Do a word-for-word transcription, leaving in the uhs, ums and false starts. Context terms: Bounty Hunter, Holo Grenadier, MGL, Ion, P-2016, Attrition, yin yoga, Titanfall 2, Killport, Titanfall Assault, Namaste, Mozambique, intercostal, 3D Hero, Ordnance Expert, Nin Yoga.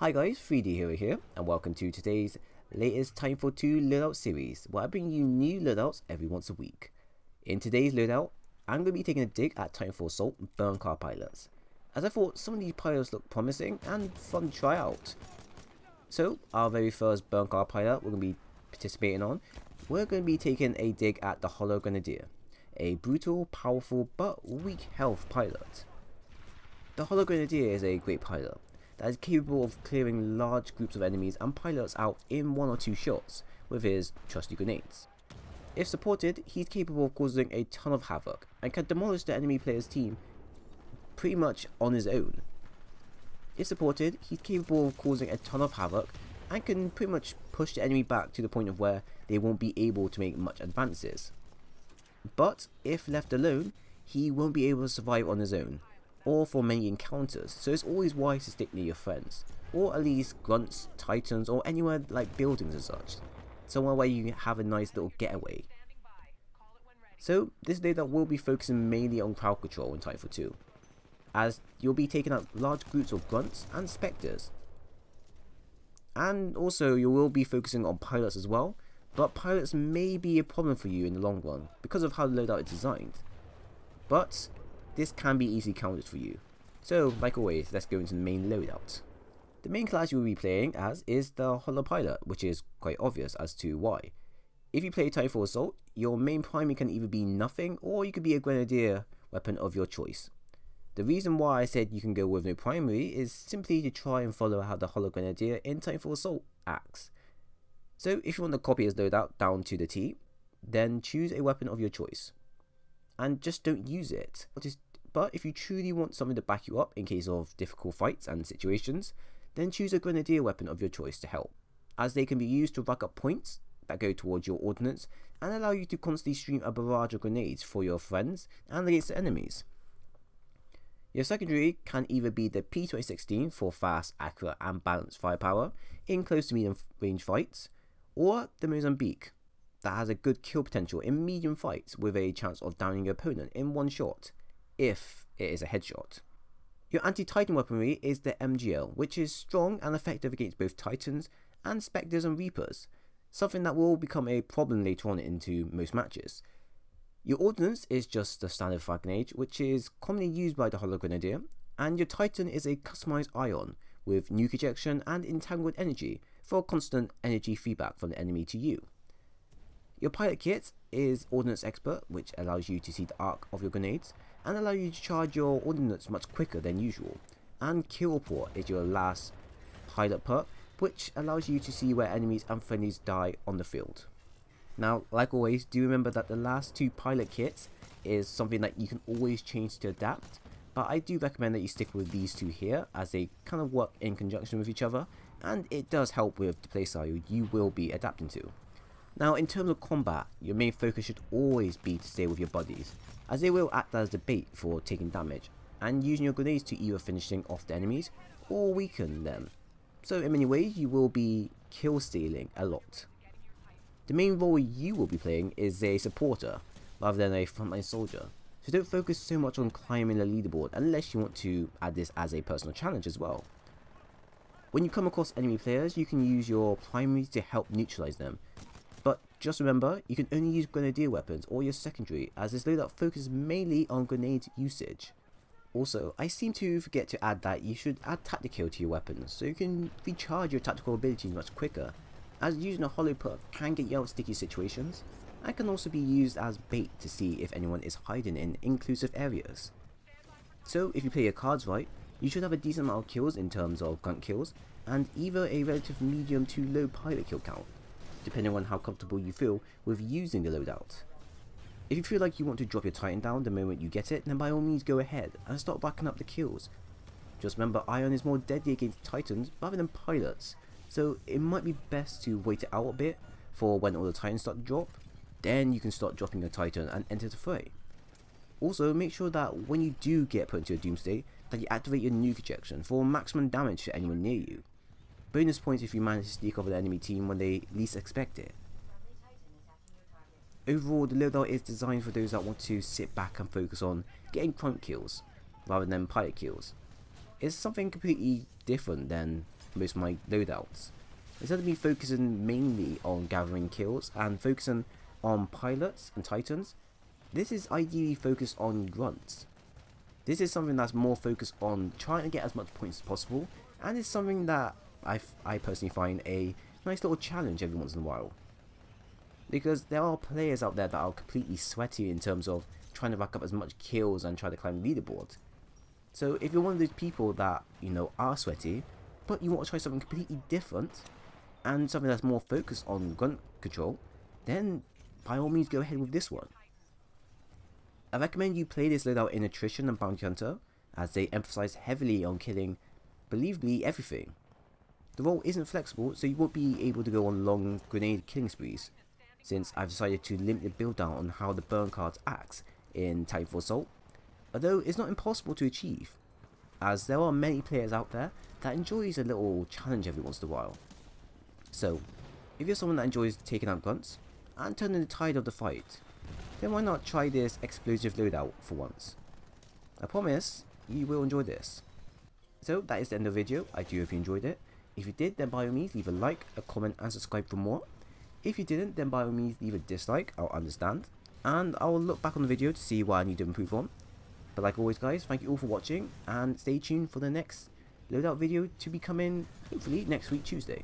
Hi guys, three D Hero here, and welcome to today's latest Titanfall two loadout series, where I bring you new loadouts every once a week. In today's loadout, I'm going to be taking a dig at Titanfall Assault burn car pilots, as I thought some of these pilots look promising and fun to try out. So, our very first burn car pilot we're going to be participating on, we're going to be taking a dig at the Holo Grenadier, a brutal, powerful, but weak health pilot. The Holo Grenadier is a great pilot that is capable of clearing large groups of enemies and pilots out in one or two shots with his trusty grenades. If supported, he's capable of causing a ton of havoc and can demolish the enemy player's team pretty much on his own. If supported, he's capable of causing a ton of havoc and can pretty much push the enemy back to the point of where they won't be able to make much advances. But if left alone, he won't be able to survive on his own, or for many encounters, so it's always wise to stick near your friends, or at least grunts, titans, or anywhere like buildings and such, somewhere where you have a nice little getaway. So this day that we'll be focusing mainly on crowd control in Titanfall two, as you'll be taking out large groups of grunts and spectres, and also you will be focusing on pilots as well, but pilots may be a problem for you in the long run because of how the loadout is designed. But this can be easily counted for you. So, like always, let's go into the main loadout. The main class you'll be playing as is the Holo Pilot, which is quite obvious as to why. If you play Titanfall Assault, your main primary can either be nothing, or you could be a Grenadier weapon of your choice. The reason why I said you can go with no primary is simply to try and follow how the Holo Grenadier in Titanfall Assault acts. So, if you want to copy his loadout down to the T, then choose a weapon of your choice, and just don't use it. But if you truly want something to back you up in case of difficult fights and situations, then choose a Grenadier weapon of your choice to help, as they can be used to rack up points that go towards your ordnance and allow you to constantly stream a barrage of grenades for your friends and against the enemies. Your secondary can either be the P twenty sixteen for fast, accurate and balanced firepower in close to medium range fights, or the Mozambique, that has a good kill potential in medium fights with a chance of downing your opponent in one shot, if it is a headshot. Your anti-titan weaponry is the M G L, which is strong and effective against both titans and spectres and reapers, something that will become a problem later on into most matches. Your ordnance is just the standard frag grenade, which is commonly used by the Holo Grenadier, and your titan is a customized Ion with nuke ejection and entangled energy for constant energy feedback from the enemy to you. Your pilot kit is Ordnance Expert, which allows you to see the arc of your grenades and allow you to charge your ordnance much quicker than usual. And Killport is your last pilot perk, which allows you to see where enemies and friendlies die on the field. Now, like always, do remember that the last two pilot kits is something that you can always change to adapt, but I do recommend that you stick with these two here, as they kind of work in conjunction with each other, and it does help with the playstyle you will be adapting to. Now, in terms of combat, your main focus should always be to stay with your buddies, as they will act as the bait for taking damage, and using your grenades to either finishing off the enemies or weaken them. So in many ways, you will be kill stealing a lot. The main role you will be playing is a supporter, rather than a frontline soldier, so don't focus so much on climbing the leaderboard unless you want to add this as a personal challenge as well. When you come across enemy players, you can use your primary to help neutralize them. Just remember, you can only use Grenadier weapons or your secondary, as this loadout focuses mainly on grenade usage. Also, I seem to forget to add that you should add tactical to your weapons, so you can recharge your tactical abilities much quicker, as using a holo perk can get you out of sticky situations, and can also be used as bait to see if anyone is hiding in inclusive areas. So if you play your cards right, you should have a decent amount of kills in terms of grunt kills, and either a relative medium to low pilot kill count, depending on how comfortable you feel with using the loadout. If you feel like you want to drop your Titan down the moment you get it, then by all means go ahead and start backing up the kills. Just remember, Ion is more deadly against Titans rather than pilots, so it might be best to wait it out a bit for when all the Titans start to drop, then you can start dropping your Titan and enter the fray. Also, make sure that when you do get put into a Doomsday, that you activate your nuke ejection for maximum damage to anyone near you. Bonus points if you manage to sneak over the enemy team when they least expect it. Overall, the loadout is designed for those that want to sit back and focus on getting grunt kills rather than pilot kills. It's something completely different than most of my loadouts. Instead of me focusing mainly on gathering kills and focusing on pilots and titans, this is ideally focused on grunts. This is something that's more focused on trying to get as much points as possible, and it's something that I, f I personally find a nice little challenge every once in a while. Because there are players out there that are completely sweaty in terms of trying to rack up as much kills and try to climb the leaderboard. So if you're one of those people that, you know, are sweaty, but you want to try something completely different, and something that's more focused on grunt control, then by all means go ahead with this one. I recommend you play this loadout in Attrition and Bounty Hunter, as they emphasize heavily on killing, believably, everything. The role isn't flexible, so you won't be able to go on long grenade killing sprees, since I've decided to limit the build down on how the burn cards acts in Titanfall Assault, although it's not impossible to achieve, as there are many players out there that enjoys a little challenge every once in a while. So, if you're someone that enjoys taking out grunts and turning the tide of the fight, then why not try this explosive loadout for once? I promise you will enjoy this. So that is the end of the video. I do hope you enjoyed it. If you did, then by all means leave a like, a comment and subscribe for more. If you didn't, then by all means leave a dislike, I'll understand, and I'll look back on the video to see why I need to improve on. But like always guys, thank you all for watching, and stay tuned for the next loadout video to be coming hopefully next week Tuesday.